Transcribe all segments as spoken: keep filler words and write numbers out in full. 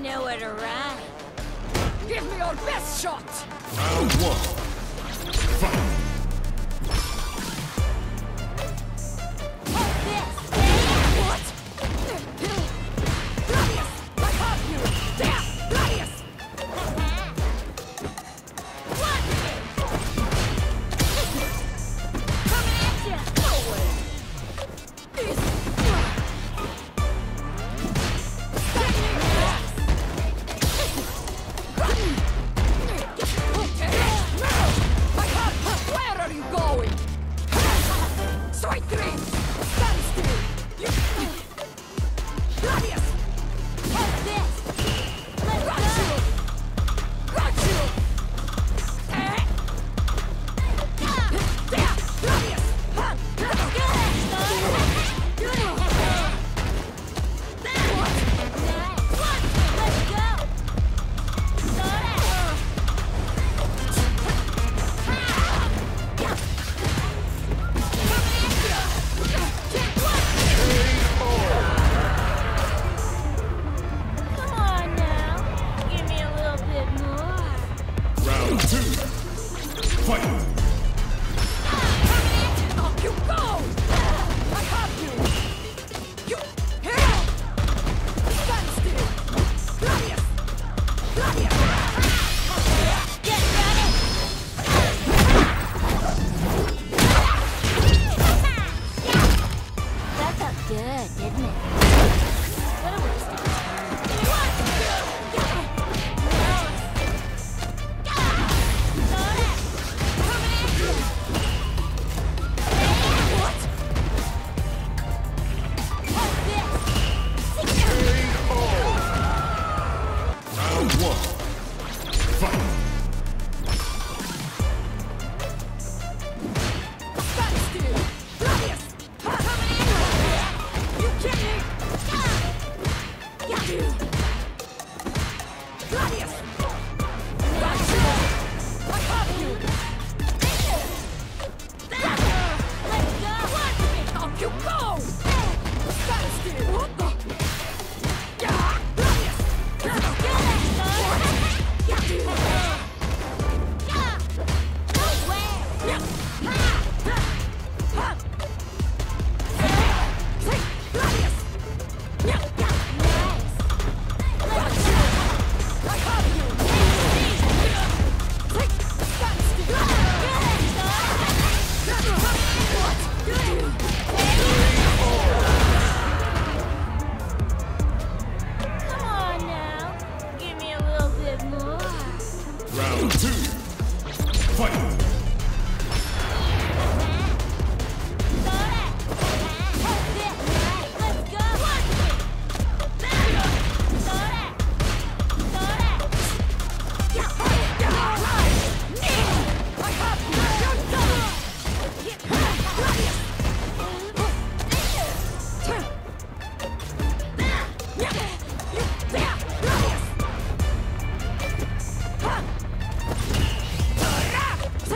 Nowhere to run. Give me your best shot! Round one. Fight! Take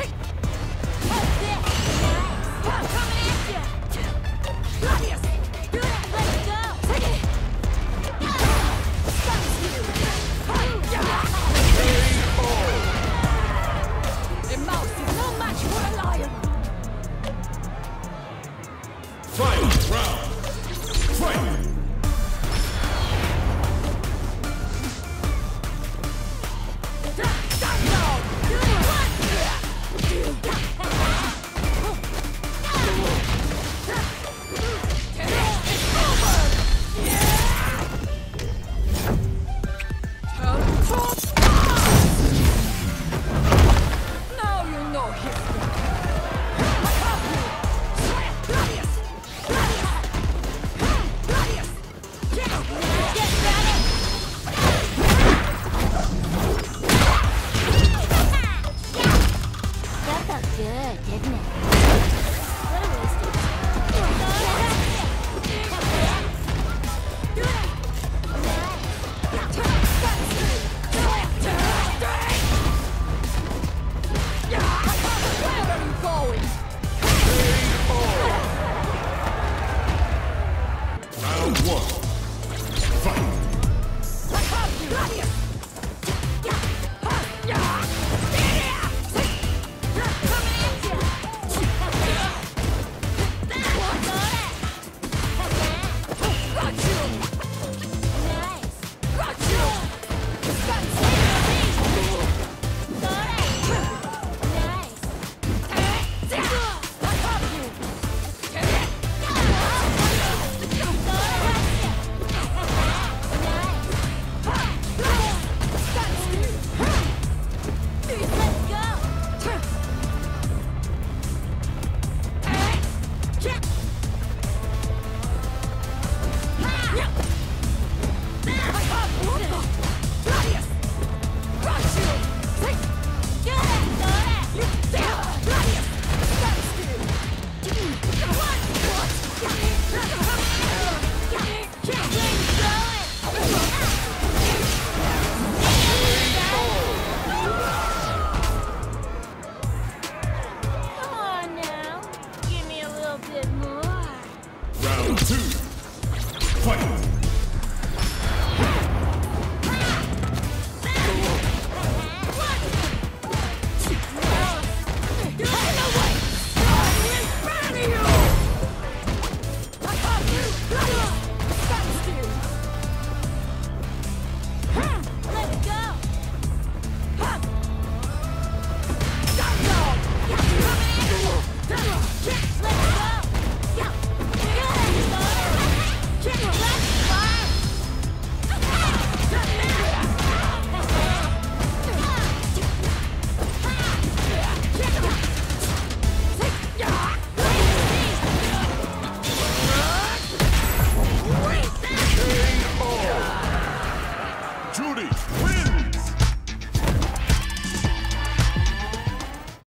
Judy wins!